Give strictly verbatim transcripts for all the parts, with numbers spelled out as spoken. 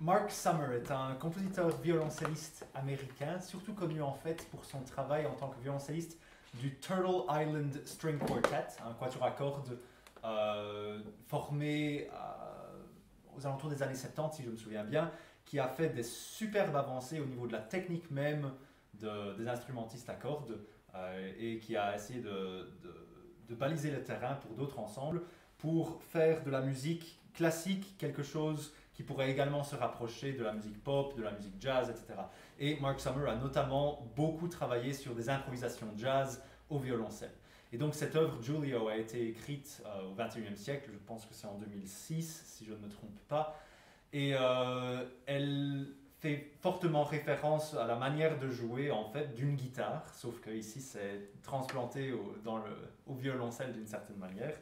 Mark Summer est un compositeur violoncelliste américain, surtout connu en fait pour son travail en tant que violoncelliste du Turtle Island String Quartet, un quatuor à cordes euh, formé euh, aux alentours des années soixante-dix, si je me souviens bien, qui a fait des superbes avancées au niveau de la technique même de, des instrumentistes à cordes euh, et qui a essayé de, de, de baliser le terrain pour d'autres ensembles, pour faire de la musique classique quelque chose qui pourrait également se rapprocher de la musique pop, de la musique jazz, et cetera. Et Mark Summer a notamment beaucoup travaillé sur des improvisations jazz au violoncelle. Et donc cette œuvre Julie-O a été écrite euh, au vingt-et-unième siècle, je pense que c'est en deux mille six, si je ne me trompe pas, et euh, elle fait fortement référence à la manière de jouer en fait d'une guitare, sauf qu'ici c'est transplanté au, dans le, au violoncelle d'une certaine manière.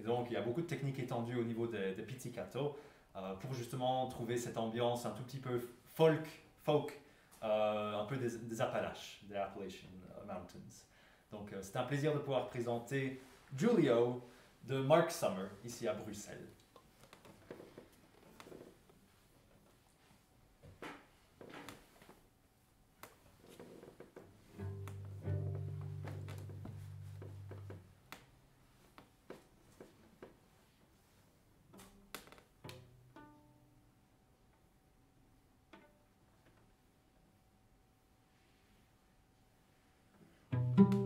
Et donc il y a beaucoup de techniques étendues au niveau des, des pizzicato, pour justement trouver cette ambiance un tout petit peu folk, folk euh, un peu des, des Appalaches, des Appalachian Mountains. Donc euh, c'est un plaisir de pouvoir présenter Julie-O de Mark Summer ici à Bruxelles. Thank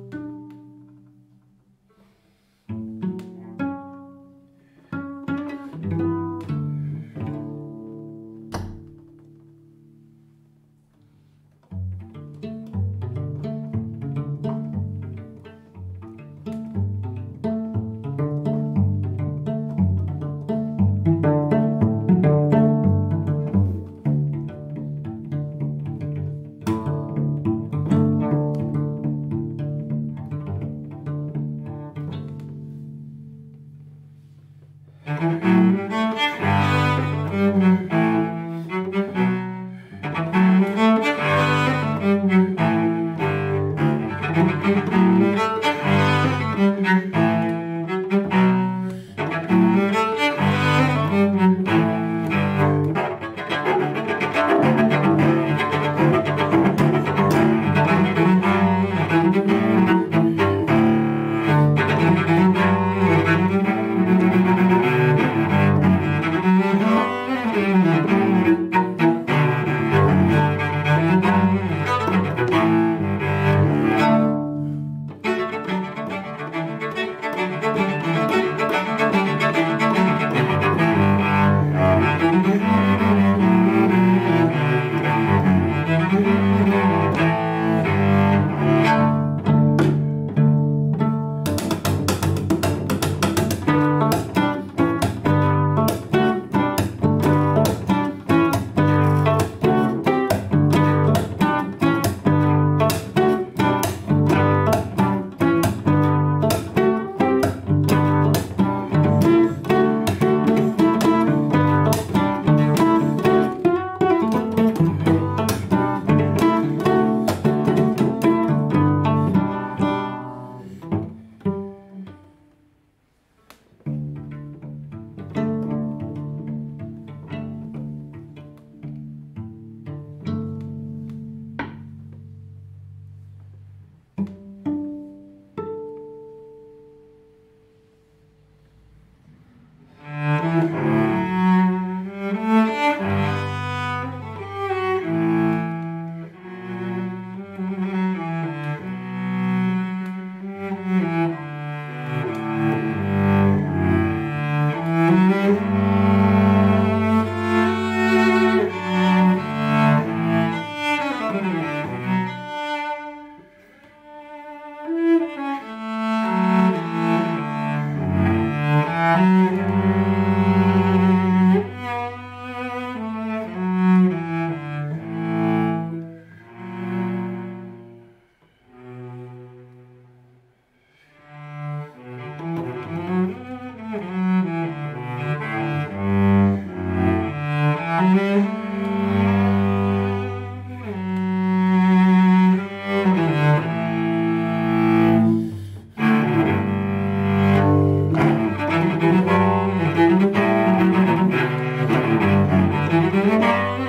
you.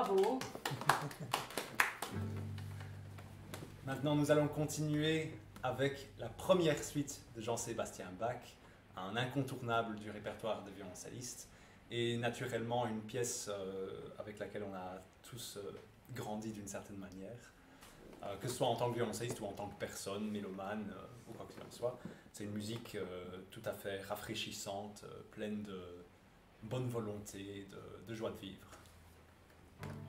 Bravo. Maintenant, nous allons continuer avec la première suite de Jean-Sébastien Bach, un incontournable du répertoire des violoncellistes, et naturellement une pièce euh, avec laquelle on a tous euh, grandi d'une certaine manière, euh, que ce soit en tant que violoncelliste ou en tant que personne, mélomane euh, ou quoi que ce soit. C'est une musique euh, tout à fait rafraîchissante, euh, pleine de bonne volonté, de, de joie de vivre. Thank you.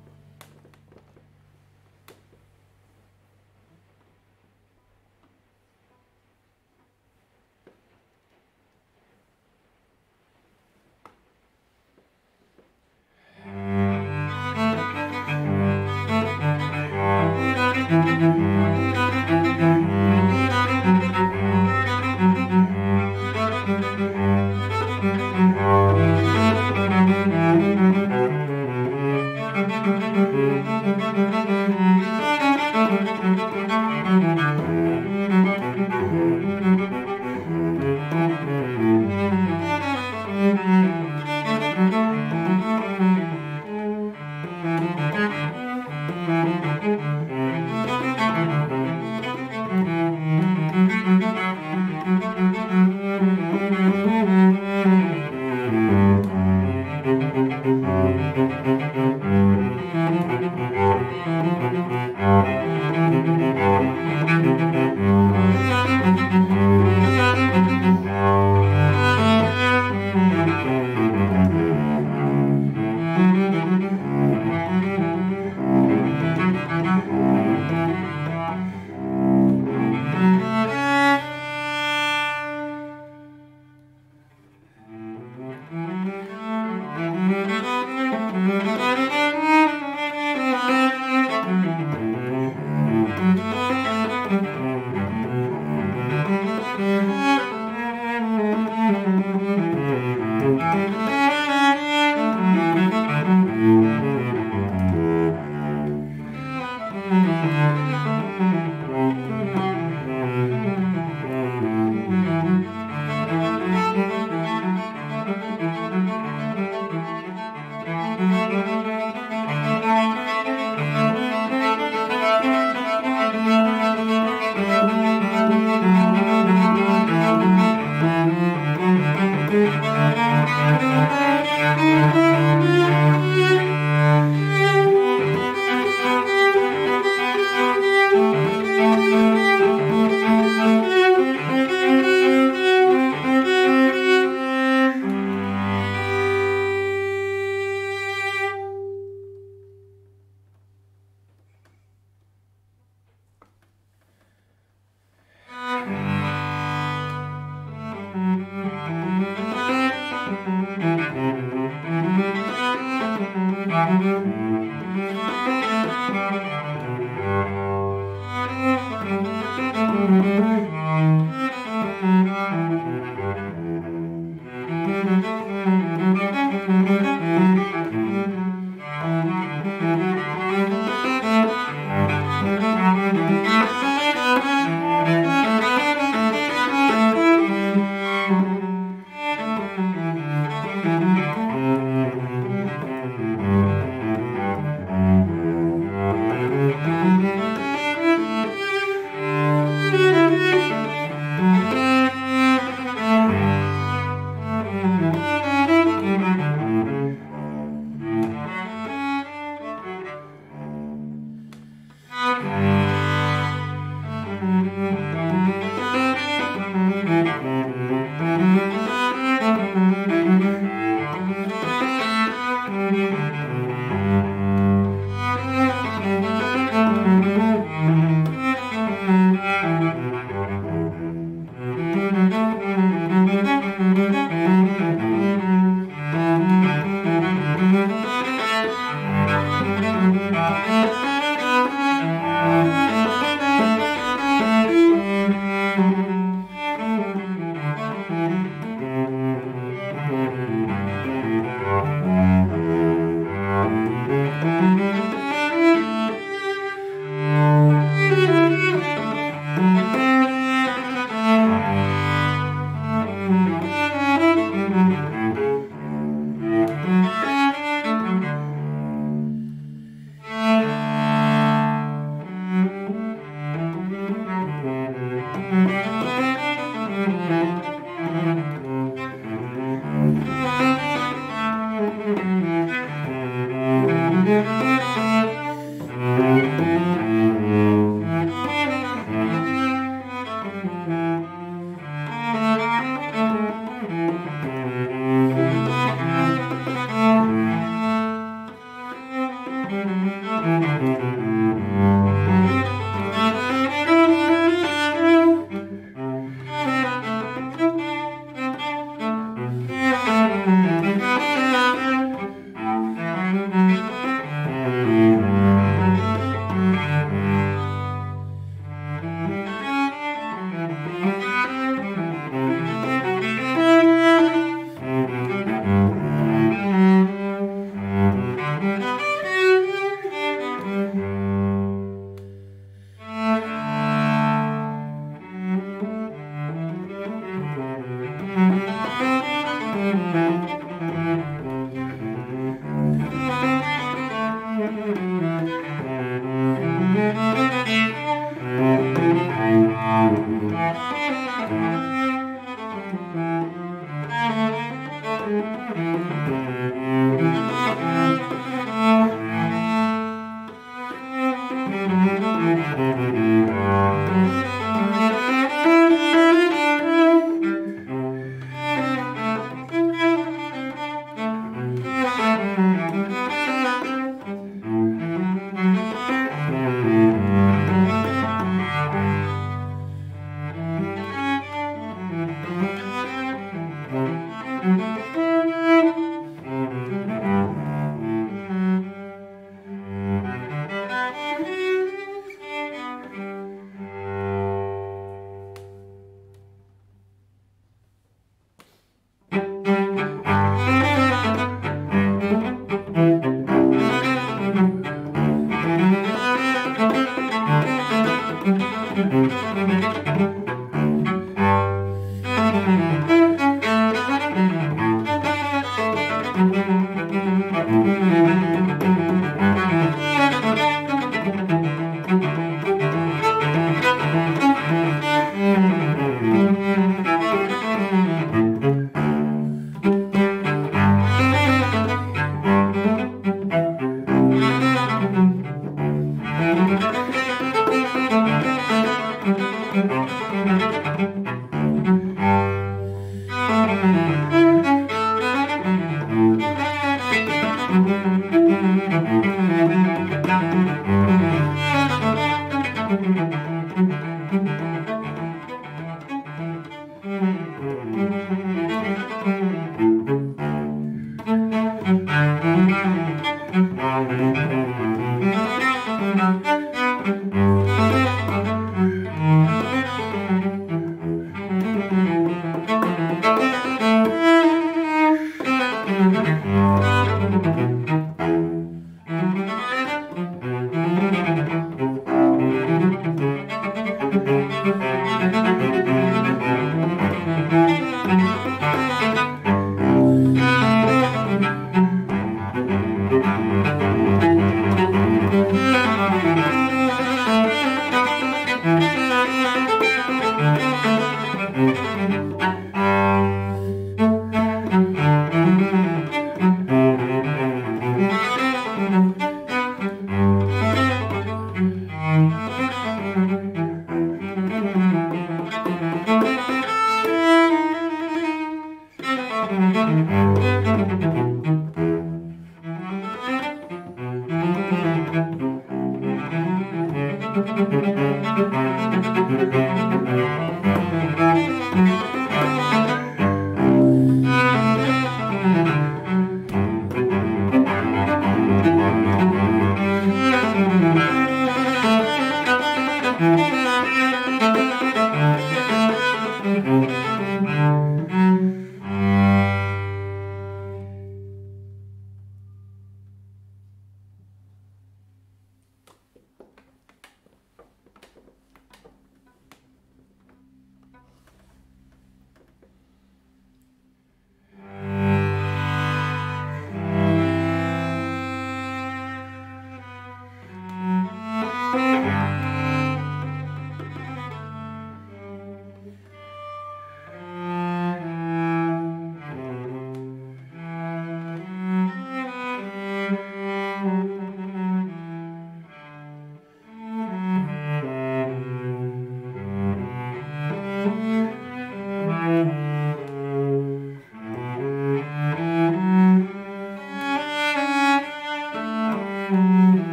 Thank you.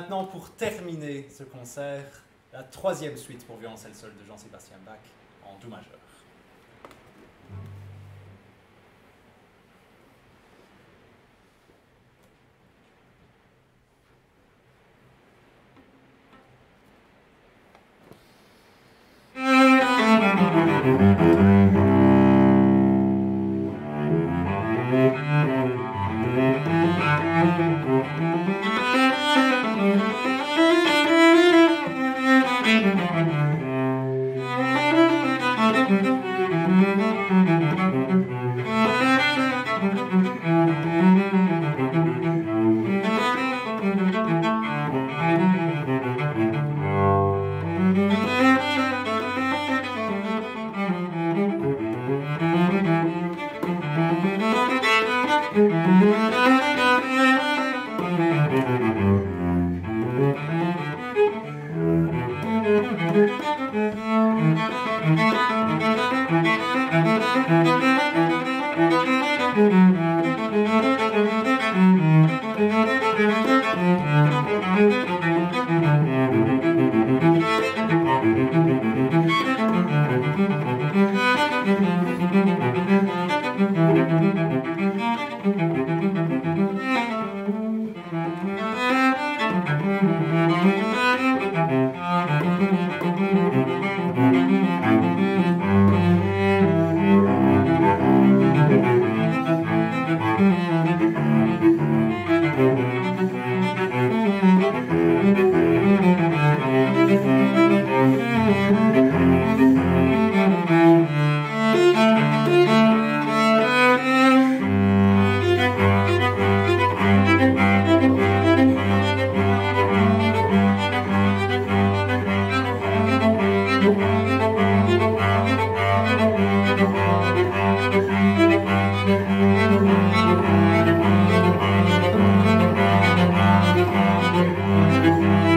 maintenant pour terminer ce concert, la troisième suite pour violoncelle seule de Jean-Sébastien Bach en Do majeur. Thank you.